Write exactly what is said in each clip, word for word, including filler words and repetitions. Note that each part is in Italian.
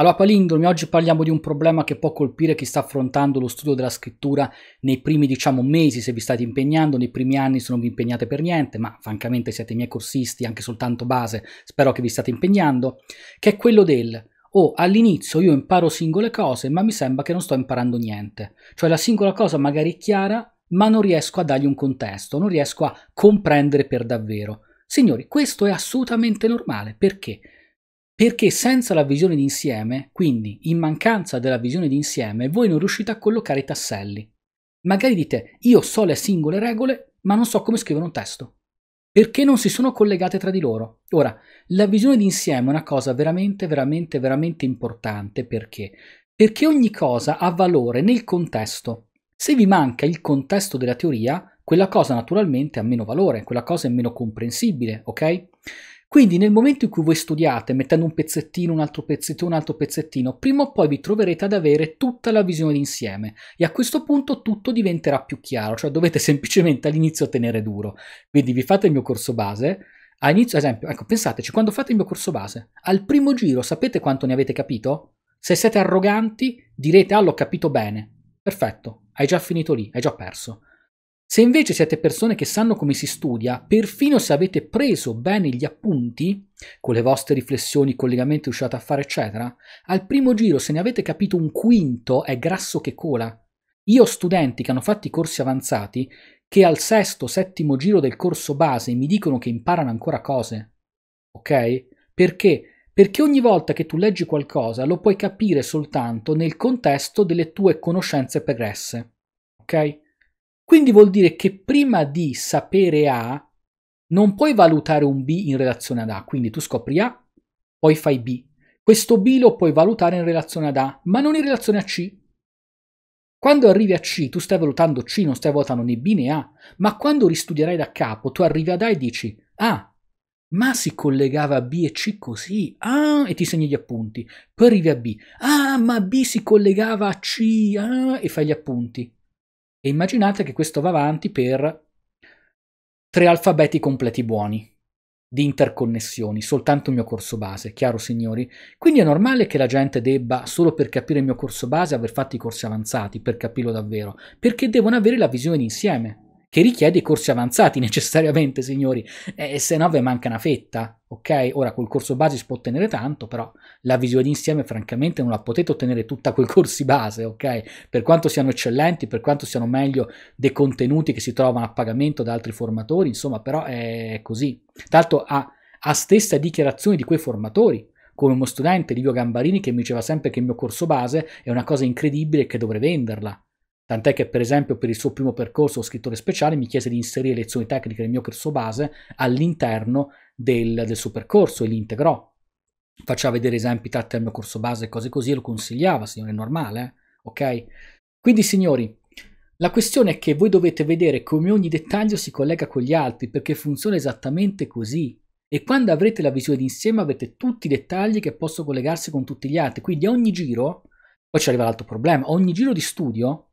Allora palindromi, oggi parliamo di un problema che può colpire chi sta affrontando lo studio della scrittura nei primi diciamo mesi, se vi state impegnando, nei primi anni se non vi impegnate per niente, ma francamente siete miei corsisti, anche soltanto base, spero che vi state impegnando, che è quello del oh, all'inizio io imparo singole cose ma mi sembra che non sto imparando niente, cioè la singola cosa magari è chiara ma non riesco a dargli un contesto, non riesco a comprendere per davvero. Signori, questo è assolutamente normale, perché? Perché senza la visione d'insieme, quindi in mancanza della visione d'insieme, voi non riuscite a collocare i tasselli. Magari dite, io so le singole regole, ma non so come scrivere un testo. Perché non si sono collegate tra di loro? Ora, la visione d'insieme è una cosa veramente, veramente, veramente importante. Perché? Perché ogni cosa ha valore nel contesto. Se vi manca il contesto della teoria, quella cosa naturalmente ha meno valore, quella cosa è meno comprensibile, ok? Quindi nel momento in cui voi studiate, mettendo un pezzettino, un altro pezzettino, un altro pezzettino, prima o poi vi troverete ad avere tutta la visione d'insieme e a questo punto tutto diventerà più chiaro, cioè dovete semplicemente all'inizio tenere duro. Quindi vi fate il mio corso base, all'inizio, ad esempio, ecco, pensateci, quando fate il mio corso base, al primo giro sapete quanto ne avete capito? Se siete arroganti direte, ah, l'ho capito bene, perfetto, hai già finito lì, hai già perso. Se invece siete persone che sanno come si studia, perfino se avete preso bene gli appunti, con le vostre riflessioni, i collegamenti riuscite a fare, eccetera, al primo giro se ne avete capito un quinto è grasso che cola. Io ho studenti che hanno fatto i corsi avanzati che al sesto, settimo giro del corso base mi dicono che imparano ancora cose. Ok? Perché? Perché ogni volta che tu leggi qualcosa lo puoi capire soltanto nel contesto delle tue conoscenze pregresse. Ok? Quindi vuol dire che prima di sapere A non puoi valutare un B in relazione ad A, quindi tu scopri A, poi fai B. Questo B lo puoi valutare in relazione ad A, ma non in relazione a C. Quando arrivi a C, tu stai valutando C, non stai valutando né B né A, ma quando ristudierai da capo, tu arrivi ad A e dici ah, ma si collegava a B e C così, ah, e ti segni gli appunti. Poi arrivi a B, ah, ma B si collegava a C, ah, e fai gli appunti. E immaginate che questo va avanti per tre alfabeti completi buoni di interconnessioni, soltanto il mio corso base, chiaro signori? Quindi è normale che la gente debba, solo per capire il mio corso base, aver fatto i corsi avanzati, per capirlo davvero, perché devono avere la visione d'insieme, che richiede i corsi avanzati necessariamente, signori, e se no vi manca una fetta, ok? Ora col corso base si può ottenere tanto, però la visione d'insieme francamente non la potete ottenere tutta coi corsi base, ok? Per quanto siano eccellenti, per quanto siano meglio dei contenuti che si trovano a pagamento da altri formatori, insomma, però è così. Tanto a, a stessa dichiarazione di quei formatori, come uno studente, Livio Gambarini, che mi diceva sempre che il mio corso base è una cosa incredibile e che dovrei venderla. Tant'è che per esempio per il suo primo percorso scrittore speciale mi chiese di inserire lezioni tecniche del mio corso base all'interno del, del suo percorso e li integrò. Faceva vedere esempi tratti dal mio corso base e cose così e lo consigliava, signore, è normale, eh? Ok? Quindi signori, la questione è che voi dovete vedere come ogni dettaglio si collega con gli altri perché funziona esattamente così. E quando avrete la visione d'insieme avete tutti i dettagli che possono collegarsi con tutti gli altri. Quindi a ogni giro, poi ci arriva l'altro problema, a ogni giro di studio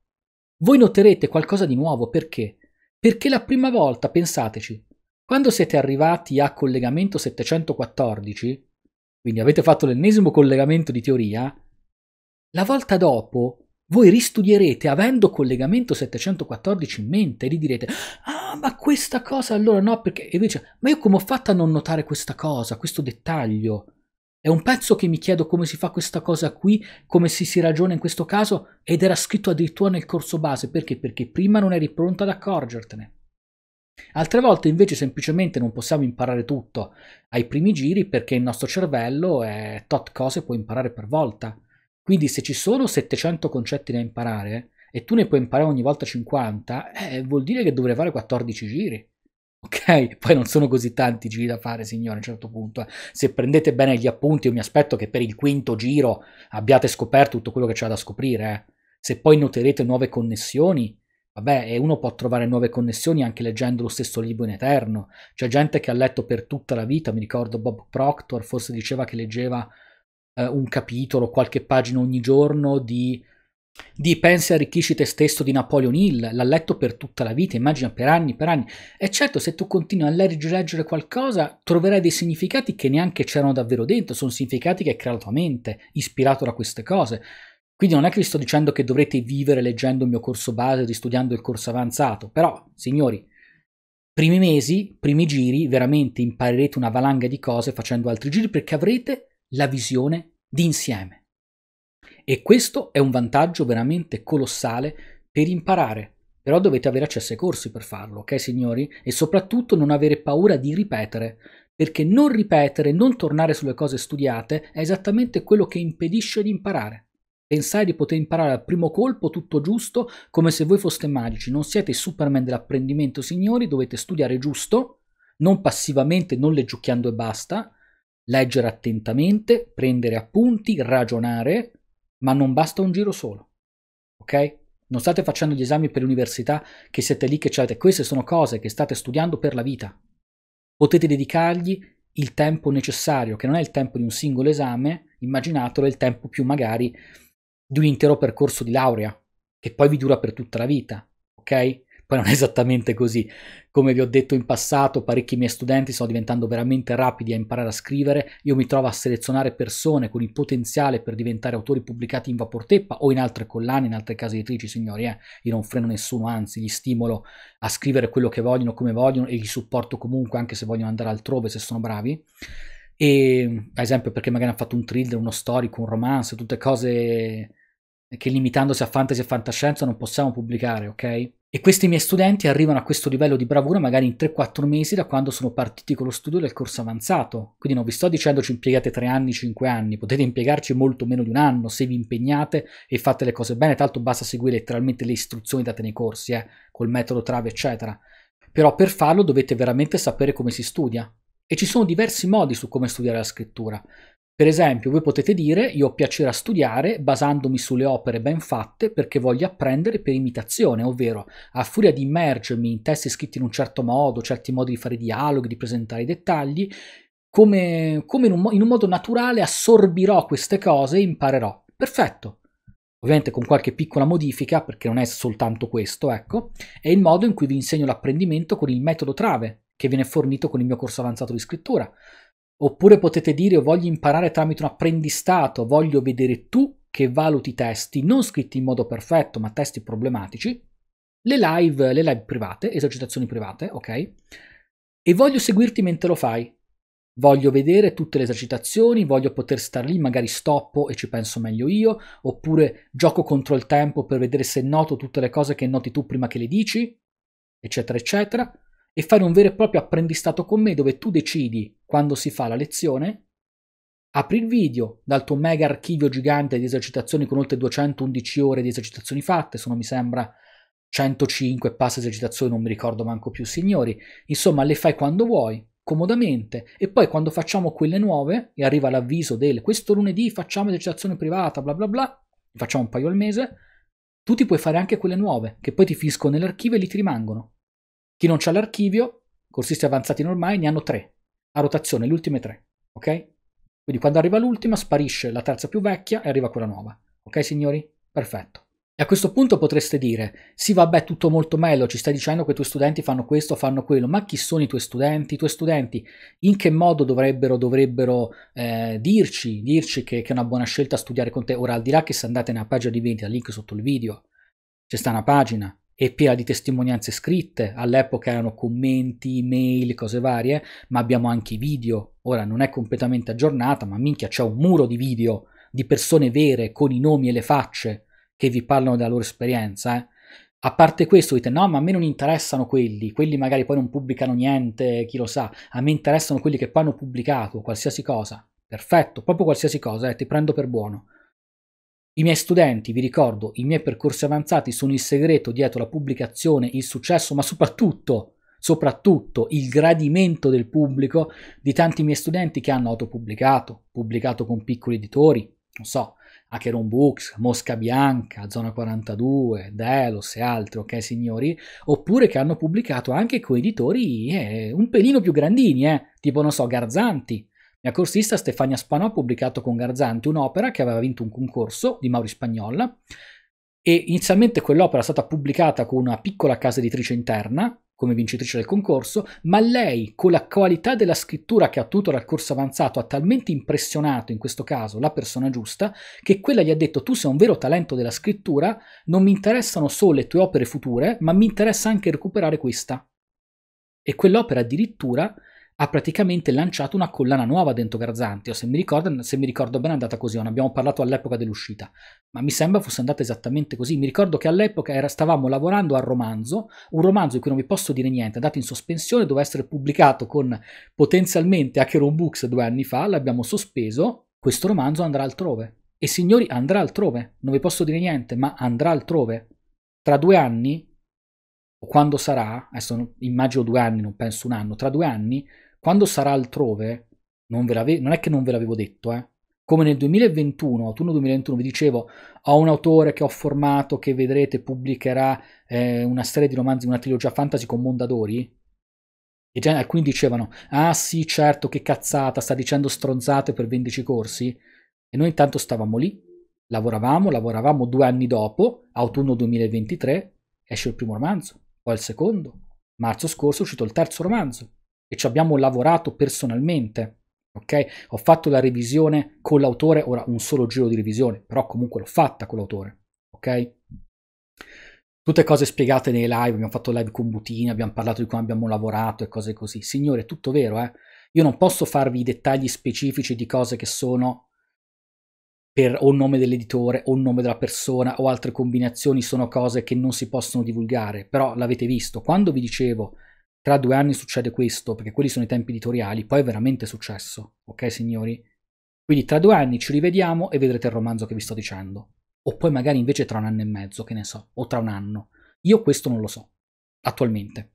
voi noterete qualcosa di nuovo, perché? Perché la prima volta, pensateci, quando siete arrivati a collegamento settecentoquattordici, quindi avete fatto l'ennesimo collegamento di teoria, la volta dopo voi ristudierete avendo collegamento settecentoquattordici in mente e vi direte ah, ma questa cosa allora no, perché e invece, ma io come ho fatto a non notare questa cosa, questo dettaglio? È un pezzo che mi chiedo come si fa questa cosa qui, come si si ragiona in questo caso, ed era scritto addirittura nel corso base. Perché? Perché prima non eri pronto ad accorgertene. Altre volte invece semplicemente non possiamo imparare tutto ai primi giri perché il nostro cervello è tot cose può imparare per volta. Quindi se ci sono settecento concetti da imparare e tu ne puoi imparare ogni volta cinquanta, eh, vuol dire che dovrei fare quattordici giri. Ok, poi non sono così tanti giri da fare, signore, a un certo punto. Eh. Se prendete bene gli appunti, io mi aspetto che per il quinto giro abbiate scoperto tutto quello che c'è da scoprire. Eh. Se poi noterete nuove connessioni, vabbè, e uno può trovare nuove connessioni anche leggendo lo stesso libro in eterno. C'è gente che ha letto per tutta la vita, mi ricordo Bob Proctor, forse diceva che leggeva eh, un capitolo, qualche pagina ogni giorno di di Pensa e arricchisci te stesso di Napoleon Hill, l'ha letto per tutta la vita, immagina per anni, per anni. E certo, se tu continui a leggere qualcosa, troverai dei significati che neanche c'erano davvero dentro, sono significati che hai creato la tua mente, ispirato da queste cose. Quindi non è che vi sto dicendo che dovrete vivere leggendo il mio corso base, ristudiando il corso avanzato, però, signori, primi mesi, primi giri, veramente imparerete una valanga di cose facendo altri giri perché avrete la visione d'insieme. E questo è un vantaggio veramente colossale per imparare, però dovete avere accesso ai corsi per farlo, ok signori? E soprattutto non avere paura di ripetere, perché non ripetere, non tornare sulle cose studiate è esattamente quello che impedisce di imparare. Pensare di poter imparare al primo colpo tutto giusto come se voi foste magici, non siete i Superman dell'apprendimento signori, dovete studiare giusto, non passivamente, non leggiucchiando e basta, leggere attentamente, prendere appunti, ragionare, ma non basta un giro solo, ok? Non state facendo gli esami per l'università che siete lì che c'avete, queste sono cose che state studiando per la vita. Potete dedicargli il tempo necessario, che non è il tempo di un singolo esame, immaginatelo, è il tempo più magari di un intero percorso di laurea, che poi vi dura per tutta la vita, ok? Poi non è esattamente così, come vi ho detto in passato parecchi miei studenti stanno diventando veramente rapidi a imparare a scrivere, io mi trovo a selezionare persone con il potenziale per diventare autori pubblicati in Vaporteppa o in altre collane, in altre case editrici signori, eh. Io non freno nessuno, anzi li stimolo a scrivere quello che vogliono, come vogliono e li supporto comunque anche se vogliono andare altrove se sono bravi. E ad esempio perché magari hanno fatto un thriller, uno storico, un romance, tutte cose che limitandosi a fantasy e fantascienza non possiamo pubblicare, ok? E questi miei studenti arrivano a questo livello di bravura magari in tre quattro mesi da quando sono partiti con lo studio del corso avanzato. Quindi non vi sto dicendo ci impiegate tre anni, cinque anni, potete impiegarci molto meno di un anno se vi impegnate e fate le cose bene, tanto basta seguire letteralmente le istruzioni date nei corsi, eh, col metodo trave eccetera. Però per farlo dovete veramente sapere come si studia. E ci sono diversi modi su come studiare la scrittura. Per esempio, voi potete dire io ho piacere a studiare basandomi sulle opere ben fatte perché voglio apprendere per imitazione, ovvero a furia di immergermi in testi scritti in un certo modo, certi modi di fare dialoghi, di presentare i dettagli, come, come in, un, in un modo naturale assorbirò queste cose e imparerò. Perfetto! Ovviamente con qualche piccola modifica, perché non è soltanto questo, ecco, è il modo in cui vi insegno l'apprendimento con il metodo trave, che viene fornito con il mio corso avanzato di scrittura. Oppure potete dire voglio imparare tramite un apprendistato, voglio vedere tu che valuti testi, non scritti in modo perfetto ma testi problematici, le live, le live private, esercitazioni private, ok? E voglio seguirti mentre lo fai, voglio vedere tutte le esercitazioni, voglio poter star lì, magari stoppo e ci penso meglio io, oppure gioco contro il tempo per vedere se noto tutte le cose che noti tu prima che le dici, eccetera eccetera. E fare un vero e proprio apprendistato con me dove tu decidi quando si fa la lezione, apri il video dal tuo mega archivio gigante di esercitazioni con oltre duecentoundici ore di esercitazioni fatte, sono mi sembra centocinque passa esercitazioni, non mi ricordo manco più signori, insomma le fai quando vuoi, comodamente, e poi quando facciamo quelle nuove e arriva l'avviso del questo lunedì facciamo esercitazione privata bla bla bla, facciamo un paio al mese, tu ti puoi fare anche quelle nuove che poi ti finiscono nell'archivio e lì ti rimangono. Chi non c'ha l'archivio, corsisti avanzati normali, ne hanno tre, a rotazione, le ultime tre, ok? Quindi quando arriva l'ultima sparisce la terza più vecchia e arriva quella nuova, ok signori? Perfetto. E a questo punto potreste dire, sì vabbè tutto molto meglio, ci stai dicendo che i tuoi studenti fanno questo, fanno quello, ma chi sono i tuoi studenti? I tuoi studenti in che modo dovrebbero, dovrebbero eh, dirci, dirci che, che è una buona scelta studiare con te? Ora al di là che se andate nella pagina di vendita, link sotto il video, c'è sta una pagina, e piena di testimonianze scritte, all'epoca erano commenti, mail, cose varie, ma abbiamo anche i video, ora non è completamente aggiornata, ma minchia c'è un muro di video di persone vere con i nomi e le facce che vi parlano della loro esperienza, eh. A parte questo dite no ma a me non interessano quelli, quelli magari poi non pubblicano niente, chi lo sa, a me interessano quelli che poi hanno pubblicato qualsiasi cosa, perfetto, proprio qualsiasi cosa, eh, ti prendo per buono. I miei studenti, vi ricordo, i miei percorsi avanzati sono il segreto dietro la pubblicazione, il successo, ma soprattutto, soprattutto il gradimento del pubblico di tanti miei studenti che hanno autopubblicato, pubblicato con piccoli editori, non so, Acheron Books, Moscabianca, Zona quarantadue, Delos e altri, ok signori? Oppure che hanno pubblicato anche con editori eh, un pelino più grandini, eh, tipo non so, Garzanti. La corsista Stefania Spano ha pubblicato con Garzanti un'opera che aveva vinto un concorso di Mauri Spagnolla e inizialmente quell'opera è stata pubblicata con una piccola casa editrice interna come vincitrice del concorso, ma lei, con la qualità della scrittura che ha ottenuto dal corso avanzato, ha talmente impressionato, in questo caso, la persona giusta, che quella gli ha detto: tu sei un vero talento della scrittura, non mi interessano solo le tue opere future, ma mi interessa anche recuperare questa. E quell'opera addirittura ha praticamente lanciato una collana nuova dentro Garzanti, o se mi ricordo, se mi ricordo bene è andata così, non abbiamo parlato all'epoca dell'uscita, ma mi sembra fosse andata esattamente così. Mi ricordo che all'epoca stavamo lavorando al romanzo, un romanzo di cui non vi posso dire niente, è andato in sospensione, doveva essere pubblicato con potenzialmente Acheron Books due anni fa, l'abbiamo sospeso, questo romanzo andrà altrove. E signori, andrà altrove, non vi posso dire niente, ma andrà altrove. Tra due anni, o quando sarà, adesso immagino due anni, non penso un anno, tra due anni, quando sarà altrove, non, ve non è che non ve l'avevo detto, eh. Come nel duemilaventuno, autunno duemilaventuno, vi dicevo, ho un autore che ho formato, che vedrete pubblicherà eh, una serie di romanzi, una trilogia fantasy con Mondadori, e già alcuni dicevano: ah sì, certo, che cazzata, sta dicendo stronzate per venderci corsi, e noi intanto stavamo lì, lavoravamo, lavoravamo due anni dopo, autunno duemilaventitré, esce il primo romanzo, poi il secondo, marzo scorso è uscito il terzo romanzo, e ci abbiamo lavorato personalmente, ok? Ho fatto la revisione con l'autore, ora un solo giro di revisione, però comunque l'ho fatta con l'autore, ok? Tutte cose spiegate nei live, abbiamo fatto live con Butini, abbiamo parlato di come abbiamo lavorato e cose così. Signore, è tutto vero, eh? Io non posso farvi i dettagli specifici di cose che sono per o nome dell'editore o nome della persona o altre combinazioni, sono cose che non si possono divulgare, però l'avete visto. Quando vi dicevo tra due anni succede questo, perché quelli sono i tempi editoriali, poi è veramente successo, ok signori? Quindi tra due anni ci rivediamo e vedrete il romanzo che vi sto dicendo, o poi magari invece tra un anno e mezzo, che ne so, o tra un anno. Io questo non lo so, attualmente.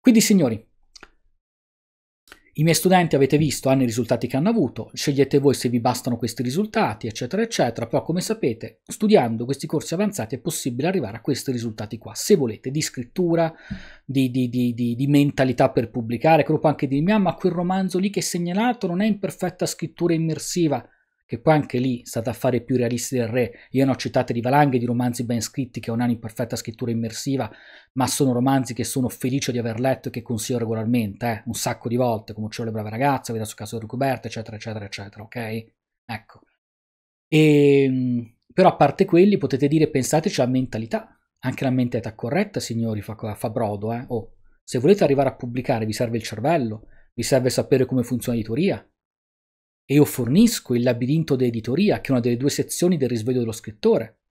Quindi signori, i miei studenti, avete visto, hanno i risultati che hanno avuto, scegliete voi se vi bastano questi risultati, eccetera, eccetera, però come sapete, studiando questi corsi avanzati è possibile arrivare a questi risultati qua, se volete, di scrittura, di, di, di, di, di mentalità per pubblicare, proprio anche di mia, ma quel romanzo lì che è segnalato non è in perfetta scrittura immersiva, che poi anche lì state a fare più realisti del re. Io ne ho citate di valanghe di romanzi ben scritti che non hanno in perfetta scrittura immersiva, ma sono romanzi che sono felice di aver letto e che consiglio regolarmente, eh, un sacco di volte, come Cielo e Brava Ragazza, Veda su Caso di Ricoberta, eccetera, eccetera, eccetera, ok? Ecco. E, però a parte quelli potete dire, pensateci alla mentalità, anche la mentalità corretta, signori, fa, fa brodo, eh? Oh, se volete arrivare a pubblicare vi serve il cervello, vi serve sapere come funziona l'editoria, e io fornisco il labirinto d'editoria, che è una delle due sezioni del risveglio dello scrittore,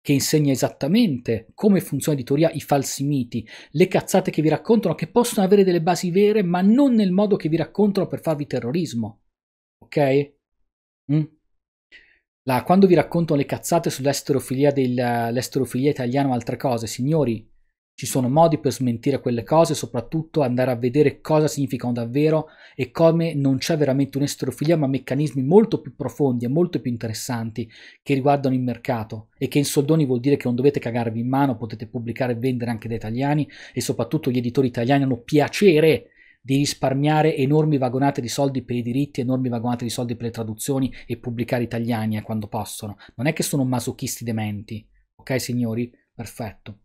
che insegna esattamente come funziona l'editoria, i falsi miti, le cazzate che vi raccontano, che possono avere delle basi vere, ma non nel modo che vi raccontano per farvi terrorismo. Ok? Mm. La, quando vi raccontano le cazzate sull'esterofilia italiana o altre cose, signori, ci sono modi per smentire quelle cose, soprattutto andare a vedere cosa significano davvero e come non c'è veramente un'esterofilia, ma meccanismi molto più profondi e molto più interessanti che riguardano il mercato, e che in soldoni vuol dire che non dovete cagarvi in mano, potete pubblicare e vendere anche da italiani, e soprattutto gli editori italiani hanno piacere di risparmiare enormi vagonate di soldi per i diritti, enormi vagonate di soldi per le traduzioni, e pubblicare italiani eh, quando possono. Non è che sono masochisti dementi, ok signori? Perfetto.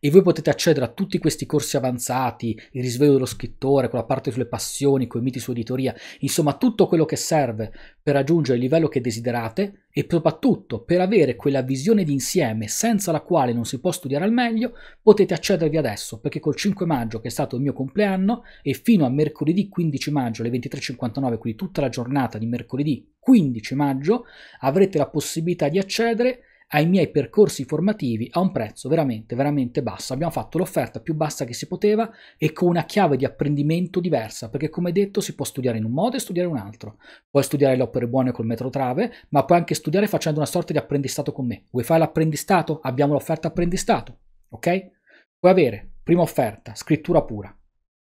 E voi potete accedere a tutti questi corsi avanzati, il risveglio dello scrittore, quella parte sulle passioni, coi miti su editoria, insomma tutto quello che serve per raggiungere il livello che desiderate, e soprattutto per avere quella visione d'insieme senza la quale non si può studiare al meglio. Potete accedervi adesso, perché col cinque maggio, che è stato il mio compleanno, e fino a mercoledì quindici maggio alle ventitré e cinquantanove, quindi tutta la giornata di mercoledì quindici maggio, avrete la possibilità di accedere ai miei percorsi formativi a un prezzo veramente, veramente basso. Abbiamo fatto l'offerta più bassa che si poteva e con una chiave di apprendimento diversa, perché come detto si può studiare in un modo e studiare in un altro. Puoi studiare le opere buone col metro trave, ma puoi anche studiare facendo una sorta di apprendistato con me. Vuoi fare l'apprendistato? Abbiamo l'offerta apprendistato, ok? Puoi avere, prima offerta, scrittura pura,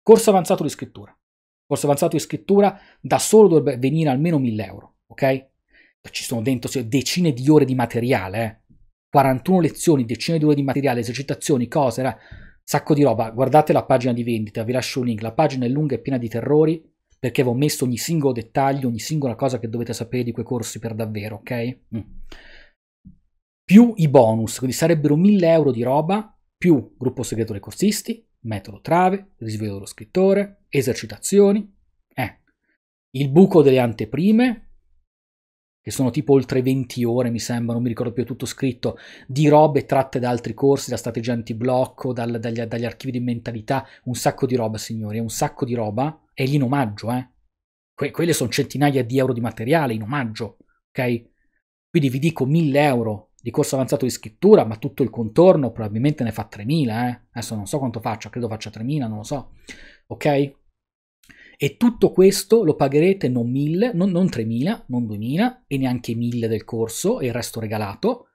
corso avanzato di scrittura. Corso avanzato di scrittura da solo dovrebbe venire almeno mille euro, ok? Ci sono dentro decine di ore di materiale, eh? quarantuno lezioni, decine di ore di materiale, esercitazioni, cose, era sacco di roba. Guardate la pagina di vendita, vi lascio un link, la pagina è lunga e piena di terrori, perché avevo messo ogni singolo dettaglio, ogni singola cosa che dovete sapere di quei corsi per davvero, ok? Mm. più i bonus, quindi sarebbero mille euro di roba, più gruppo segreto dei corsisti, metodo trave, risveglio dello scrittore, esercitazioni, eh. il buco delle anteprime, che sono tipo oltre venti ore mi sembra, non mi ricordo più, tutto scritto, di robe tratte da altri corsi, da strategia antiblocco, dal, dagli, dagli archivi di mentalità, un sacco di roba signori, un sacco di roba, e lì in omaggio, eh. Que quelle sono centinaia di euro di materiale in omaggio, ok? Quindi vi dico mille euro di corso avanzato di scrittura, ma tutto il contorno probabilmente ne fa tremila, eh? Adesso non so quanto faccia, credo faccia tremila, non lo so, ok? E tutto questo lo pagherete non mille, non, non tremila, non duemila e neanche mille del corso e il resto regalato,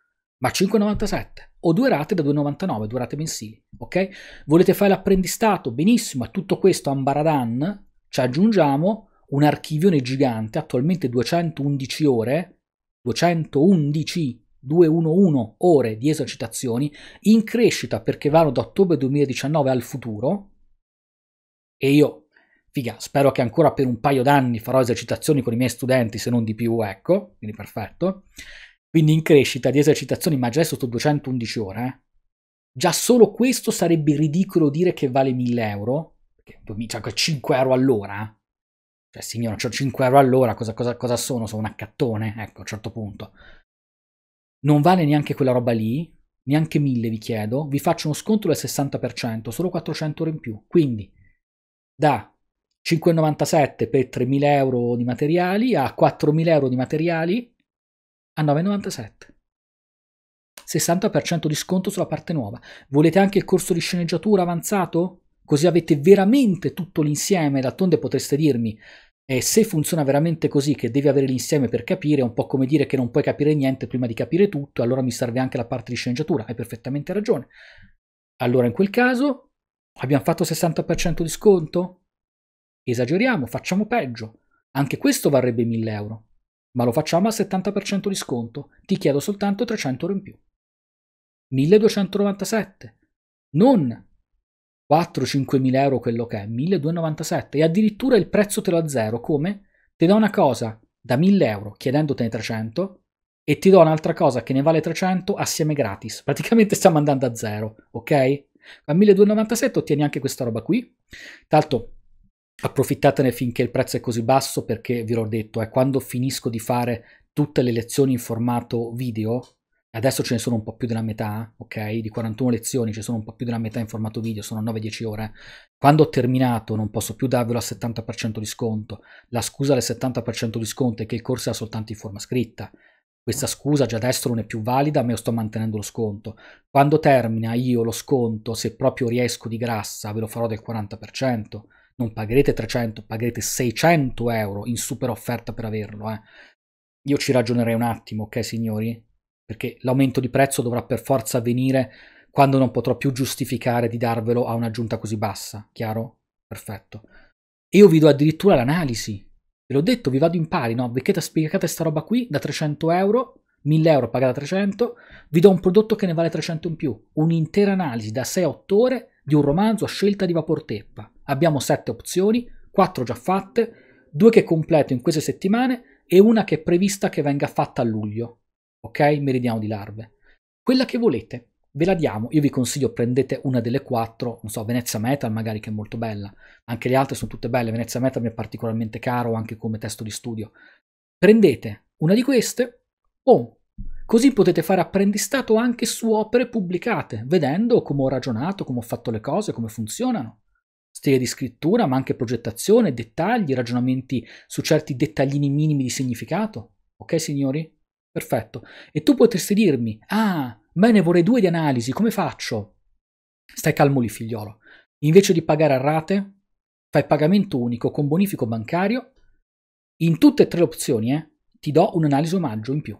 ma cinque e novantasette o due rate da due e novantanove, due rate mensili, ok? Volete fare l'apprendistato? Benissimo, a tutto questo ambaradan ci aggiungiamo un archivione gigante, attualmente duecentoundici ore, duecentoundici, duecentoundici ore di esercitazioni in crescita perché vanno da ottobre duemiladiciannove al futuro e io, figa, spero che ancora per un paio d'anni farò esercitazioni con i miei studenti se non di più, ecco, quindi perfetto, quindi in crescita di esercitazioni, ma già adesso sto duecentoundici ore, eh. Già solo questo sarebbe ridicolo dire che vale mille euro, perché cioè, cinque euro all'ora, cioè signora, c'ho cinque euro all'ora, cosa, cosa, cosa sono? Sono un accattone, ecco, a un certo punto. Non vale neanche quella roba lì, neanche mille vi chiedo, vi faccio uno sconto del sessanta per cento, solo quattrocento ore in più. Quindi da cinque e novantasette per tremila euro di materiali a quattromila euro di materiali a nove e novantasette. sessanta per cento di sconto sulla parte nuova. Volete anche il corso di sceneggiatura avanzato? Così avete veramente tutto l'insieme, d'altronde potreste dirmi... E se funziona veramente così, che devi avere l'insieme per capire, è un po' come dire che non puoi capire niente prima di capire tutto, allora mi serve anche la parte di sceneggiatura, hai perfettamente ragione. Allora in quel caso abbiamo fatto sessanta per cento di sconto? Esageriamo, facciamo peggio. Anche questo varrebbe mille euro, ma lo facciamo al settanta per cento di sconto. Ti chiedo soltanto trecento ore in più. milleduecentonovantasette, non... quattromila-cinquemila euro quello che è, milleduecentonovantasette, e addirittura il prezzo te lo azzero, come? Ti do una cosa da mille euro chiedendotene trecento e ti do un'altra cosa che ne vale trecento assieme gratis, praticamente stiamo andando a zero, ok? A milleduecentonovantasette ottieni anche questa roba qui, tanto approfittatene finché il prezzo è così basso perché vi l'ho detto, eh, quando finisco di fare tutte le lezioni in formato video, adesso ce ne sono un po' più della metà, ok? Di quarantuno lezioni ce ne sono un po' più della metà in formato video, sono nove dieci ore. Quando ho terminato non posso più darvelo al settanta per cento di sconto. La scusa del settanta per cento di sconto è che il corso era soltanto in forma scritta. Questa scusa già adesso non è più valida, ma io sto mantenendo lo sconto. Quando termina io lo sconto, se proprio riesco di grassa, ve lo farò del quaranta per cento. Non pagherete trecento, pagherete seicento euro in super offerta per averlo, eh. Io ci ragionerei un attimo, ok signori? Perché l'aumento di prezzo dovrà per forza avvenire quando non potrò più giustificare di darvelo a un'aggiunta così bassa, chiaro? Perfetto. E io vi do addirittura l'analisi, ve l'ho detto, vi vado in pari, no? Perché spiegate sta roba qui da trecento euro, mille euro pagata trecento, vi do un prodotto che ne vale trecento in più, un'intera analisi da sei a otto ore di un romanzo a scelta di Vaporteppa. Abbiamo sette opzioni, quattro già fatte, due che completo in queste settimane e una che è prevista che venga fatta a luglio. Ok? Meridiano di larve. Quella che volete, ve la diamo. Io vi consiglio, prendete una delle quattro, non so, Venezia Metal magari, che è molto bella. Anche le altre sono tutte belle. Venezia Metal mi è particolarmente caro anche come testo di studio. Prendete una di queste, o così potete fare apprendistato anche su opere pubblicate, vedendo come ho ragionato, come ho fatto le cose, come funzionano. Stile di scrittura, ma anche progettazione, dettagli, ragionamenti su certi dettaglini minimi di significato. Ok, signori? Perfetto. E tu potresti dirmi, ah, ma ne vorrei due di analisi, come faccio? Stai calmo lì, figliolo. Invece di pagare a rate, fai pagamento unico con bonifico bancario. In tutte e tre le opzioni, eh, ti do un'analisi omaggio in più.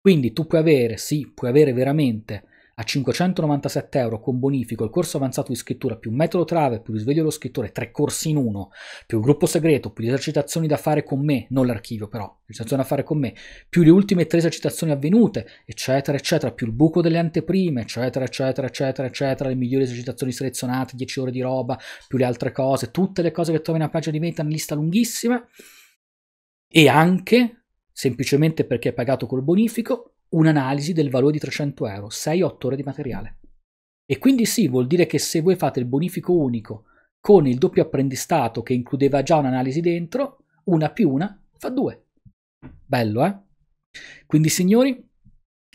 Quindi tu puoi avere, sì, puoi avere veramente a cinquecentonovantasette euro con bonifico il corso avanzato di scrittura più metodo trave più risveglio dello scrittore, tre corsi in uno, più gruppo segreto, più le esercitazioni da fare con me, non l'archivio però, le esercitazioni da fare con me, più le ultime tre esercitazioni avvenute, eccetera eccetera, più il buco delle anteprime, eccetera eccetera eccetera eccetera, le migliori esercitazioni selezionate, dieci ore di roba, più le altre cose, tutte le cose che trovi in una pagina di vendita, una lista lunghissima, e anche semplicemente perché hai pagato col bonifico un'analisi del valore di trecento euro, sei otto ore di materiale. E quindi sì, vuol dire che se voi fate il bonifico unico con il doppio apprendistato che includeva già un'analisi dentro, una più una fa due. Bello, eh? Quindi signori,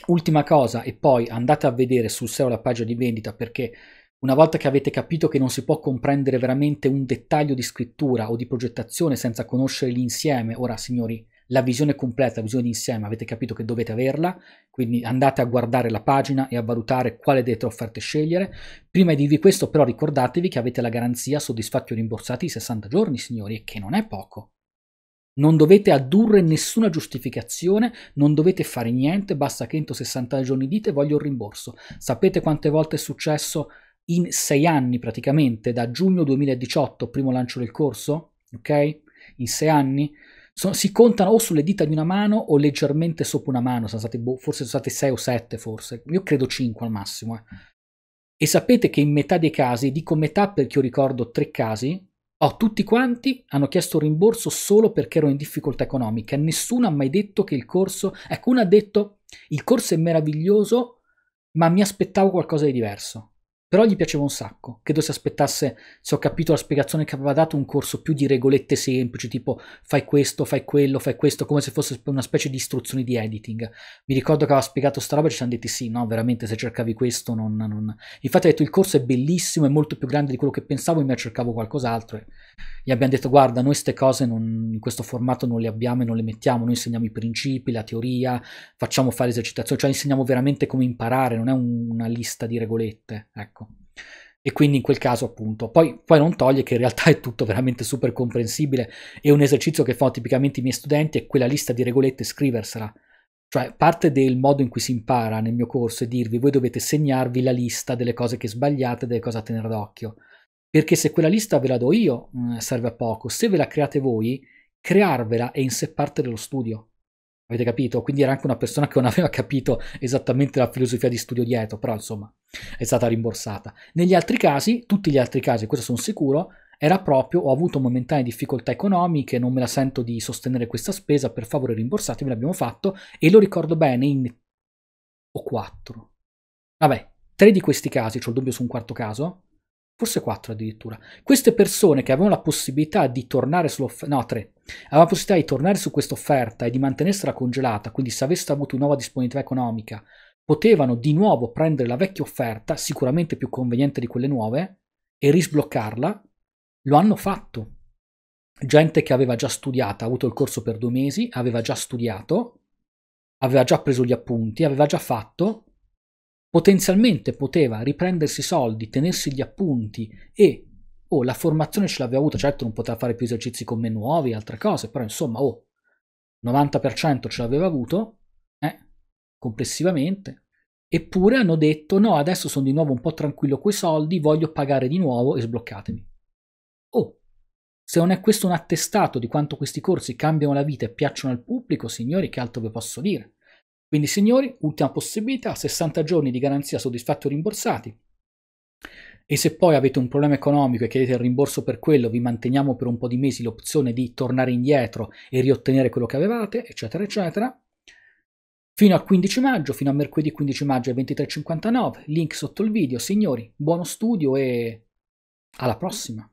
ultima cosa, e poi andate a vedere sul S E O la pagina di vendita, perché una volta che avete capito che non si può comprendere veramente un dettaglio di scrittura o di progettazione senza conoscere l'insieme, ora signori, la visione completa, la visione d'insieme, avete capito che dovete averla, quindi andate a guardare la pagina e a valutare quale delle tre offerte scegliere. Prima di dirvi questo però ricordatevi che avete la garanzia soddisfatti o rimborsati di sessanta giorni, signori, che non è poco. Non dovete addurre nessuna giustificazione, non dovete fare niente, basta che entro sessanta giorni dite voglio il rimborso. Sapete quante volte è successo in sei anni praticamente, da giugno duemiladiciotto, primo lancio del corso, ok? In sei anni? So, si contano o sulle dita di una mano o leggermente sopra una mano, sono stati, boh, forse sono state sei o sette forse, io credo cinque al massimo. Eh. E sapete che in metà dei casi, dico metà perché io ricordo tre casi, oh, tutti quanti hanno chiesto rimborso solo perché erano in difficoltà economica, nessuno ha mai detto che il corso, ecco uno ha detto il corso è meraviglioso ma mi aspettavo qualcosa di diverso. Però gli piaceva un sacco, credo si aspettasse, se ho capito la spiegazione che aveva dato, un corso più di regolette semplici, tipo fai questo, fai quello, fai questo, come se fosse una specie di istruzioni di editing. Mi ricordo che aveva spiegato sta roba e ci siamo detti sì, no, veramente se cercavi questo non... non... Infatti ha detto il corso è bellissimo, è molto più grande di quello che pensavo, io cercavo qualcos'altro. Gli abbiamo detto guarda, noi queste cose non, in questo formato non le abbiamo e non le mettiamo, noi insegniamo i principi, la teoria, facciamo fare esercitazioni, cioè insegniamo veramente come imparare, non è un, una lista di regolette, ecco. E quindi in quel caso appunto poi, poi non toglie che in realtà è tutto veramente super comprensibile. È un esercizio che fanno tipicamente i miei studenti, è quella lista di regolette, scriversela, cioè parte del modo in cui si impara nel mio corso è dirvi voi dovete segnarvi la lista delle cose che sbagliate, delle cose a tenere d'occhio, perché se quella lista ve la do io serve a poco, se ve la create voi, crearvela è in sé parte dello studio. Avete capito? Quindi era anche una persona che non aveva capito esattamente la filosofia di studio dietro, però insomma è stata rimborsata. Negli altri casi, tutti gli altri casi, questo sono sicuro, era proprio ho avuto momentanee difficoltà economiche, non me la sento di sostenere questa spesa, per favore rimborsatevi, l'abbiamo fatto, e lo ricordo bene in... o quattro. Vabbè, tre di questi casi, c'ho il dubbio su un quarto caso, forse quattro addirittura. Queste persone che avevano la possibilità di tornare sull'offerta, no tre, avevano la possibilità di tornare su questa offerta e di mantenersela congelata, quindi se avessero avuto una nuova disponibilità economica, potevano di nuovo prendere la vecchia offerta, sicuramente più conveniente di quelle nuove, e risbloccarla, lo hanno fatto. Gente che aveva già studiato, ha avuto il corso per due mesi, aveva già studiato, aveva già preso gli appunti, aveva già fatto, potenzialmente poteva riprendersi i soldi, tenersi gli appunti e oh, la formazione ce l'aveva avuta, certo non poteva fare più esercizi con me nuovi, altre cose, però insomma oh, novanta per cento ce l'aveva avuto eh, complessivamente, eppure hanno detto no, adesso sono di nuovo un po' tranquillo coi soldi, voglio pagare di nuovo e sbloccatemi. Oh, se non è questo un attestato di quanto questi corsi cambiano la vita e piacciono al pubblico, signori, che altro vi posso dire? Quindi signori, ultima possibilità, sessanta giorni di garanzia soddisfatti o rimborsati, e se poi avete un problema economico e chiedete il rimborso per quello, vi manteniamo per un po' di mesi l'opzione di tornare indietro e riottenere quello che avevate, eccetera eccetera, fino al quindici maggio, fino a mercoledì quindici maggio alle ventitré e cinquantanove, link sotto il video. Signori, buono studio e alla prossima!